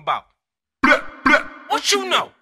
talking about? What you know?